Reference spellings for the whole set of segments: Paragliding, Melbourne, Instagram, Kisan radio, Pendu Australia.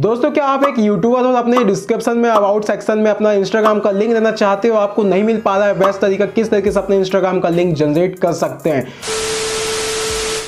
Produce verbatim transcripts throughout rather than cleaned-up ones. दोस्तों क्या आप एक यूट्यूबर हो, अपने डिस्क्रिप्शन में अबाउट सेक्शन में अपना इंस्टाग्राम का लिंक देना चाहते हो, आपको नहीं मिल पा रहा है बेस्ट तरीका किस तरीके से अपने इंस्टाग्राम का लिंक जनरेट कर सकते हैं।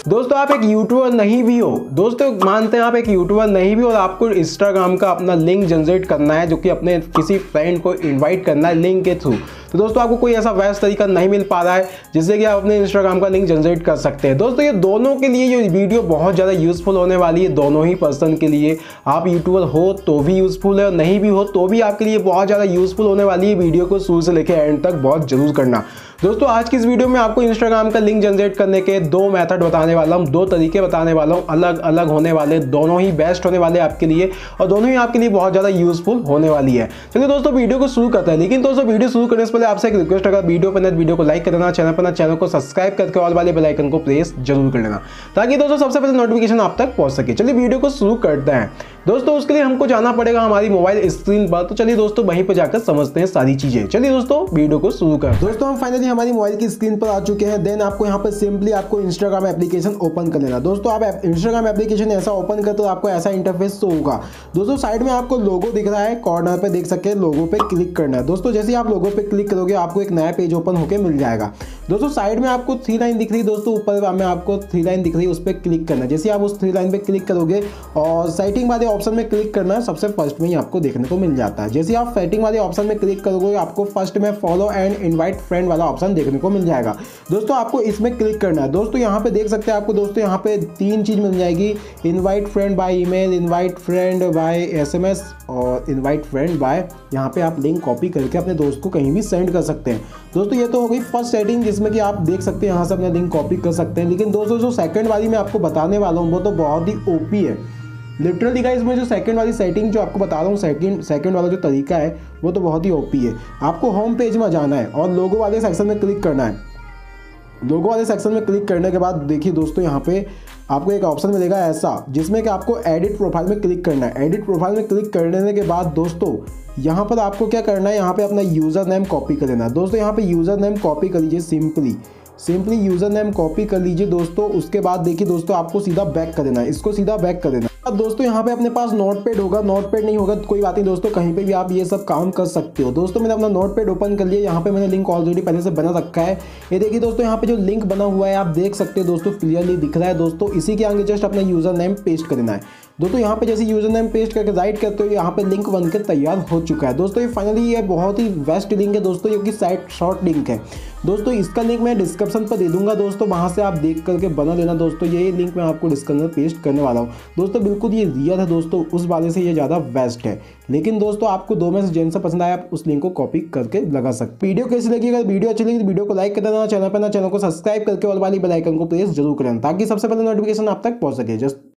दोस्तों आप एक यूट्यूबर नहीं भी हो, दोस्तों मानते हैं आप एक यूट्यूबर नहीं भी हो और आपको इंस्टाग्राम का अपना लिंक जनरेट करना है जो कि अपने किसी फ्रेंड को इन्वाइट करना है लिंक के थ्रू, तो दोस्तों आपको कोई ऐसा बेस्ट तरीका नहीं मिल पा रहा है जिससे कि आप अपने इंस्टाग्राम का लिंक जनरेट कर सकते हैं। दोस्तों ये दोनों के लिए ये वीडियो बहुत ज़्यादा यूज़फुल होने वाली है, दोनों ही पर्सन के लिए। आप यूट्यूबर हो तो भी यूज़फुल है और नहीं भी हो तो भी आपके लिए बहुत ज़्यादा यूज़फुल होने वाली है। वीडियो को शुरू से लेकर एंड तक बहुत जरूर करना। दोस्तों आज की इस वीडियो में आपको इंस्टाग्राम का लिंक जनरेट करने के दो मेथड बताने वाला हूँ, दो तरीके बताने वाला हूँ, अलग अलग होने वाले, दोनों ही बेस्ट होने वाले आपके लिए और दोनों ही आपके लिए बहुत ज़्यादा यूज़फुल होने वाली है। चलिए दोस्तों वीडियो को शुरू करते हैं। लेकिन दोस्तों वीडियो शुरू करने से पहले आपसे एक रिक्वेस्ट, अगर वीडियो पर वीडियो को लाइक कर देना, चैनल पर चैनल को सब्सक्राइब करके और वाले बेल आइकन को प्रेस जरूर कर लेना ताकि दोस्तों सबसे पहले नोटिफिकेशन आप तक पहुँच सके। चलिए वीडियो को शुरू करते हैं। दोस्तों उसके लिए हमको जाना पड़ेगा हमारी मोबाइल स्क्रीन पर, तो चलिए दोस्तों वहीं पर जाकर समझते हैं सारी चीज़ें। चलिए दोस्तों वीडियो को शुरू कर। दोस्तों हम फाइनली हमारी मोबाइल की स्क्रीन पर आ चुके हैं। देन आपको यहाँ पर सिंपली आपको इंस्टाग्राम एप्लीकेशन ओपन कर लेना। दोस्तों आप इंस्टाग्राम एप्लीकेशन ऐसा ओपन करते हो आपको ऐसा इंटरफेस शो होगा। दोस्तों साइड में आपको लोगो दिख रहा है, कॉर्नर पर देख सकते हैं, लोगो पर क्लिक करना है। दोस्तों जैसे आप लोगो पर क्लिक करोगे आपको एक नया पेज ओपन होकर मिल जाएगा। दोस्तों साइड में आपको थ्री लाइन दिख रही है, दोस्तों ऊपर में आपको थ्री लाइन दिख रही है, उस पर क्लिक करना है। जैसे आप उस थ्री लाइन पर क्लिक करोगे और सेटिंग वाले ऑप्शन में क्लिक करना है, सबसे फर्स्ट में ही आपको देखने को मिल जाता है। जैसे आप सेटिंग वाले ऑप्शन में क्लिक करोगे आपको फर्स्ट में फॉलो एंड इनवाइट फ्रेंड वाला ऑप्शन देखने को मिल जाएगा। दोस्तों आपको इसमें क्लिक करना है। दोस्तों यहाँ पे देख सकते हैं आपको दोस्तों यहाँ पे तीन चीज़ मिल जाएगी, invite friend by email, invite friend by SMS और इनवाइट फ्रेंड बाय। यहाँ पे आप लिंक कॉपी करके अपने दोस्त को कहीं भी सेंड कर सकते हैं। दोस्तों ये तो हो गई फर्स्ट सेटिंग जिसमें कि आप देख सकते हैं यहाँ से अपना लिंक कॉपी कर सकते हैं। लेकिन दोस्तों जो सेकंड वाली मैं आपको बताने वाला हूँ वो तो बहुत ही ओपी है। लिटरली गाइस इसमें जो सेकंड वाली सेटिंग जो आपको बता रहा हूँ, सेकंड सेकंड वाला जो तरीका है वो तो बहुत ही ओपी है। आपको होम पेज में जाना है और लोगो वाले सेक्शन में क्लिक करना है। लोगो वाले सेक्शन में क्लिक करने के बाद देखिए दोस्तों यहाँ पे आपको एक ऑप्शन मिलेगा ऐसा जिसमें कि आपको एडिट प्रोफाइल में क्लिक करना है। एडिट प्रोफाइल में क्लिक करने के बाद दोस्तों यहाँ पर आपको क्या करना है, यहाँ पे अपना यूज़र नेम कॉपी कर लेना है। दोस्तों यहाँ पे यूज़र नेम कॉपी कर लीजिए, simply simply user name copy कर लीजिए। दोस्तों उसके बाद देखिए दोस्तों आपको सीधा बैक कर देना है, इसको सीधा बैक कर देना है। अब दोस्तों यहाँ पे अपने पास नोटपैड होगा, नोटपैड नहीं होगा तो कोई बात नहीं, दोस्तों कहीं पे भी आप ये सब काम कर सकते हो। दोस्तों मैंने अपना नोटपैड ओपन कर लिया, यहाँ पे मैंने लिंक ऑलरेडी पहले से बना रखा है। ये देखिए दोस्तों यहाँ पे जो लिंक बना हुआ है आप देख सकते हो, दोस्तों क्लियरली दिख रहा है। दोस्तों इसी के आगे जस्ट अपना यूज़र नेम पेस्ट करना है। दोस्तों यहाँ पे जैसे यूज़र नेम पेस्ट करके राइट करते हो यहाँ पे लिंक बनकर तैयार हो चुका है। दोस्तों ये फाइनली ये बहुत ही बेस्ट लिंक है दोस्तों, ये कि साइट शॉर्ट लिंक है। दोस्तों इसका लिंक मैं डिस्क्रिप्शन पर दे दूंगा, दोस्तों वहाँ से आप देख करके बना लेना। दोस्तों ये लिंक मैं आपको डिस्क्रिप्शन पर पेस्ट करने वाला हूँ। दोस्तों बिल्कुल ये रियल है दोस्तों, उस वाले से ये ज़्यादा बेस्ट है। लेकिन दोस्तों आपको दो में से जैन सा पसंद आया आप उस लिंक को कॉपी करके लगा सकते। वीडियो कैसी लगी, अगर वीडियो अच्छी लगी तो वीडियो को लाइक कर देना, चैनल पर ना चैनल को सब्सक्राइब करके और वाली बेल आइकन को प्रेस जरूर करना ताकि सबसे पहले नोटिफिकेशन आप तक पहुँच सके। जस्ट